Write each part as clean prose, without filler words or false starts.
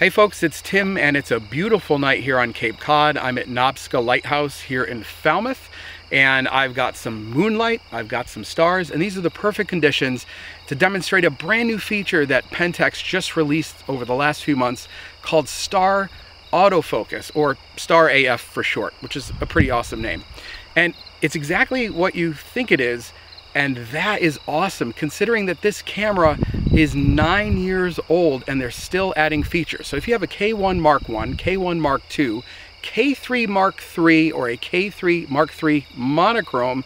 Hey folks, it's Tim and it's a beautiful night here on Cape Cod. I'm at Nobska Lighthouse here in Falmouth and I've got some moonlight, I've got some stars, and these are the perfect conditions to demonstrate a brand new feature that Pentax just released over the last few months called Star Autofocus, or Star AF for short, which is a pretty awesome name. And it's exactly what you think it is, and that is awesome considering that this camera is 9 years old and they're still adding features. So if you have a K1 Mark I, K1 Mark II, K3 Mark III, or a K3 Mark III monochrome,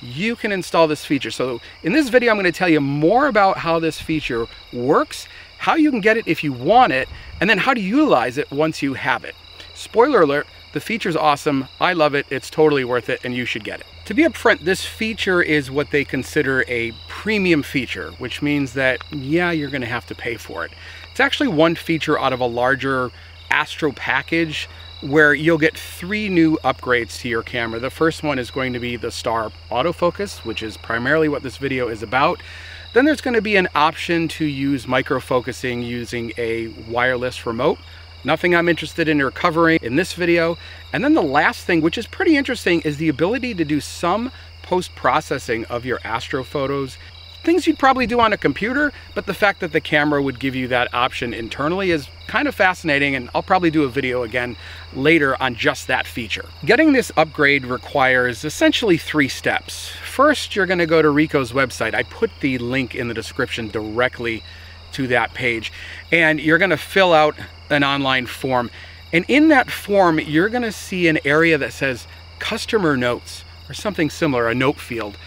you can install this feature. So in this video, I'm going to tell you more about how this feature works, how you can get it if you want it, and then how to utilize it once you have it. Spoiler alert, the feature's awesome. I love it. It's totally worth it and you should get it. To be upfront, this feature is what they consider a premium feature, which means that, yeah, you're going to have to pay for it. It's actually one feature out of a larger Astro package where you'll get three new upgrades to your camera. The first one is going to be the Star Autofocus, which is primarily what this video is about. Then there's going to be an option to use microfocusing using a wireless remote. Nothing I'm interested in or covering in this video. And then the last thing, which is pretty interesting, is the ability to do some post-processing of your astro photos. Things you'd probably do on a computer, but the fact that the camera would give you that option internally is kind of fascinating, and I'll probably do a video again later on just that feature. Getting this upgrade requires essentially three steps. First, you're going to go to Ricoh's website. I put the link in the description directly to that page, and you're going to fill out an online form, and in that form you're going to see an area that says customer notes or something similar, a note field.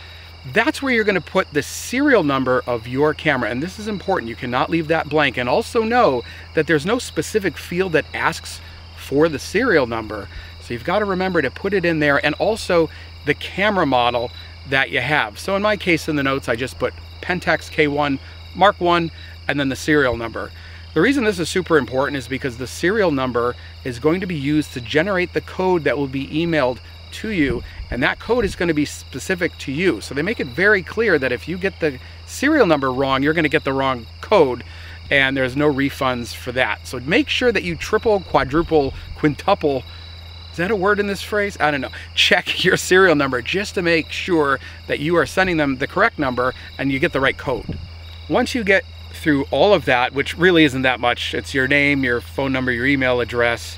That's where you're going to put the serial number of your camera, and this is important. You cannot leave that blank. And also know that there's no specific field that asks for the serial number, so you've got to remember to put it in there, and also the camera model that you have. So in my case, in the notes, I just put Pentax K1 Mark I and then the serial number. The reason this is super important is because the serial number is going to be used to generate the code that will be emailed to you, and that code is going to be specific to you. So they make it very clear that if you get the serial number wrong, you're going to get the wrong code, and there's no refunds for that. So make sure that you triple, quadruple, quintuple, is that a word in this phrase? I don't know. Check your serial number just to make sure that you are sending them the correct number and you get the right code. Once you get through all of that, which really isn't that much, it's your name, your phone number, your email address.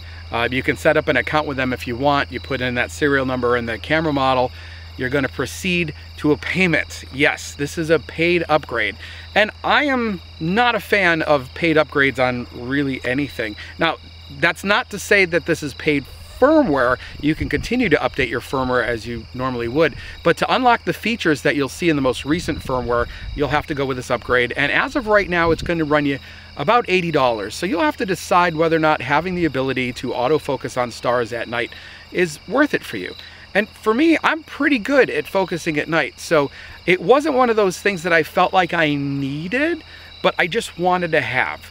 You can set up an account with them if you want. You put in that serial number and the camera model. You're going to proceed to a payment. Yes, this is a paid upgrade, and I am not a fan of paid upgrades on really anything. Now, that's not to say that this is paid firmware. You can continue to update your firmware as you normally would, but to unlock the features that you'll see in the most recent firmware, you'll have to go with this upgrade. And as of right now, it's going to run you about $80. So you'll have to decide whether or not having the ability to autofocus on stars at night is worth it for you. And for me, I'm pretty good at focusing at night, so it wasn't one of those things that I felt like I needed, but I just wanted to have.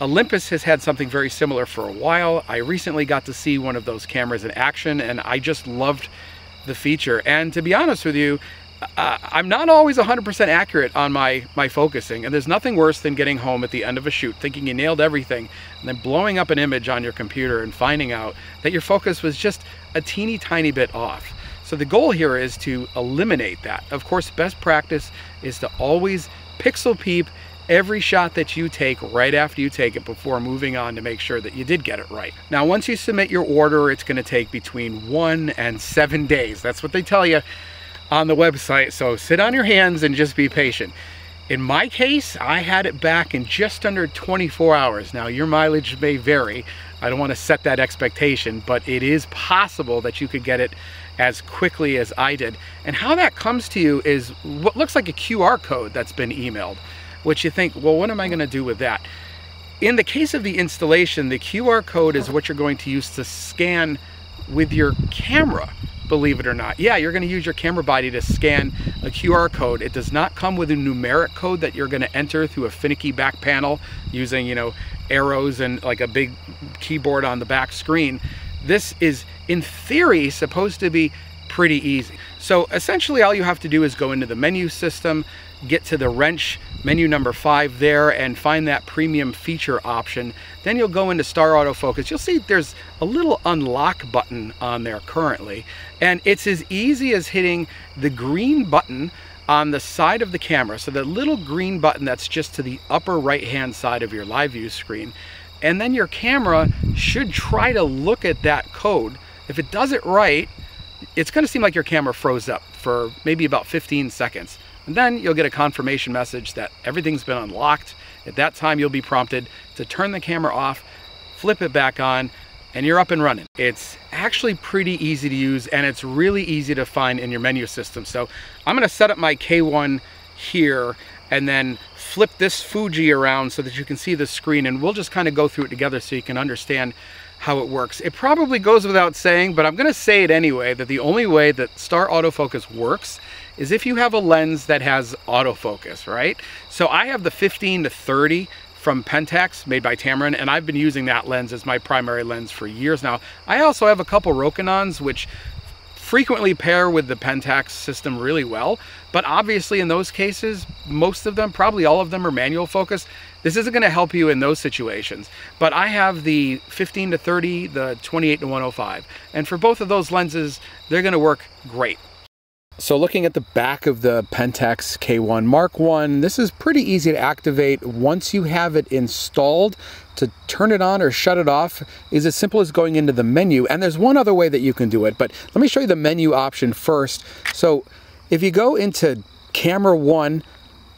Olympus has had something very similar for a while. I recently got to see one of those cameras in action, and I just loved the feature. And to be honest with you, I'm not always 100% accurate on my focusing, and there's nothing worse than getting home at the end of a shoot thinking you nailed everything and then blowing up an image on your computer and finding out that your focus was just a teeny tiny bit off. So the goal here is to eliminate that. Of course, best practice is to always pixel peep every shot that you take right after you take it before moving on to make sure that you did get it right. Now, once you submit your order, it's going to take between 1 and 7 days. That's what they tell you on the website, so sit on your hands and just be patient. In my case, I had it back in just under 24 hours. Now, your mileage may vary. I don't want to set that expectation, but it is possible that you could get it as quickly as I did. And how that comes to you is what looks like a QR code that's been emailed, which you think, well, what am I going to do with that? In the case of the installation, the QR code is what you're going to use to scan with your camera, believe it or not. Yeah, you're going to use your camera body to scan a QR code. It does not come with a numeric code that you're going to enter through a finicky back panel using, you know, arrows and like a big keyboard on the back screen. This is, in theory, supposed to be pretty easy. So essentially all you have to do is go into the menu system, get to the wrench menu number 5 there and find that premium feature option. Then you'll go into Star Autofocus. You'll see there's a little unlock button on there currently, and it's as easy as hitting the green button on the side of the camera. So the little green button that's just to the upper right hand side of your live view screen, and then your camera should try to look at that code. If it does it right, it's going to seem like your camera froze up for maybe about 15 seconds. And then you'll get a confirmation message that everything's been unlocked. At that time, you'll be prompted to turn the camera off, flip it back on, and you're up and running. It's actually pretty easy to use, and it's really easy to find in your menu system. So I'm going to set up my K1 here and then flip this Fuji around so that you can see the screen, and we'll just kind of go through it together so you can understand how it works. It probably goes without saying, but I'm going to say it anyway, that the only way that Star Autofocus works is if you have a lens that has autofocus, right? So I have the 15 to 30 from Pentax, made by Tamron, and I've been using that lens as my primary lens for years now. I also have a couple Rokinons, which frequently pair with the Pentax system really well, but obviously in those cases, most of them, probably all of them, are manual focused. This isn't going to help you in those situations, but I have the 15 to 30, the 28 to 105, and for both of those lenses, they're going to work great. So looking at the back of the Pentax K1 Mark I, this is pretty easy to activate. Once you have it installed, to turn it on or shut it off is as simple as going into the menu. And there's one other way that you can do it, but let me show you the menu option first. So if you go into Camera 1,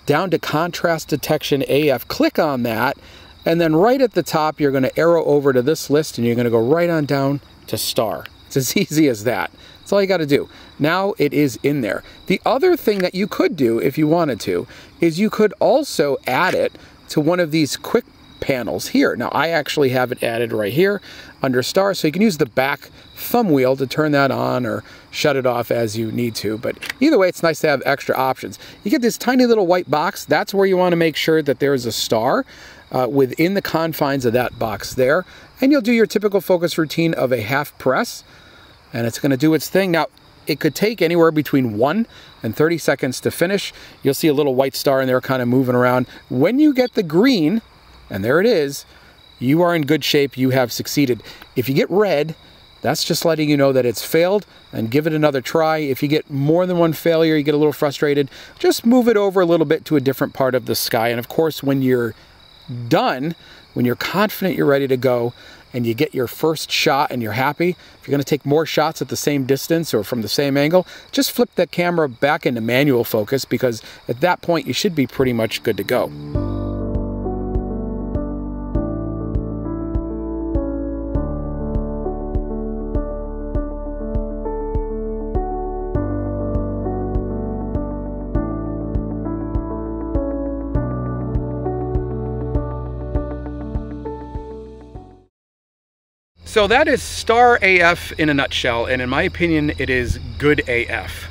down to Contrast Detection AF, click on that, and then right at the top, you're going to arrow over to this list, and you're going to go right on down to Star. It's as easy as that. That's all you got to do. Now it is in there. The other thing that you could do if you wanted to is you could also add it to one of these quick panels here. Now I actually have it added right here under Star, so you can use the back thumb wheel to turn that on or shut it off as you need to, but either way, it's nice to have extra options. You get this tiny little white box. That's where you want to make sure that there is a star within the confines of that box there, and you'll do your typical focus routine of a half press, and it's going to do its thing. Now, it could take anywhere between 1 and 30 seconds to finish. You'll see a little white star in there kind of moving around. When you get the green, and there it is, you are in good shape. You have succeeded. If you get red, that's just letting you know that it's failed, and give it another try. If you get more than one failure, you get a little frustrated, just move it over a little bit to a different part of the sky. And of course, when you're done, when you're confident you're ready to go, and you get your first shot and you're happy, if you're going to take more shots at the same distance or from the same angle, just flip that camera back into manual focus, because at that point you should be pretty much good to go. So that is Star AF in a nutshell, and in my opinion, it is good AF.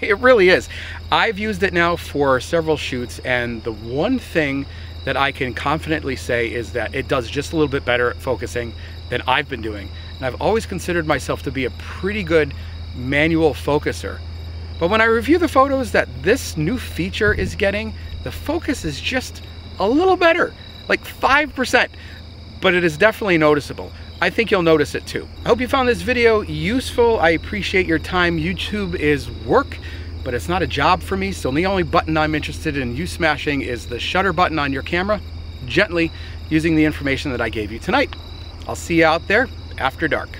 It really is. I've used it now for several shoots, and the one thing that I can confidently say is that it does just a little bit better at focusing than I've been doing. And I've always considered myself to be a pretty good manual focuser. But when I review the photos that this new feature is getting, the focus is just a little better, like 5%, but it is definitely noticeable. I think you'll notice it too. I hope you found this video useful. I appreciate your time. YouTube is work, but it's not a job for me. So the only button I'm interested in you smashing is the shutter button on your camera, gently using the information that I gave you tonight. I'll see you out there after dark.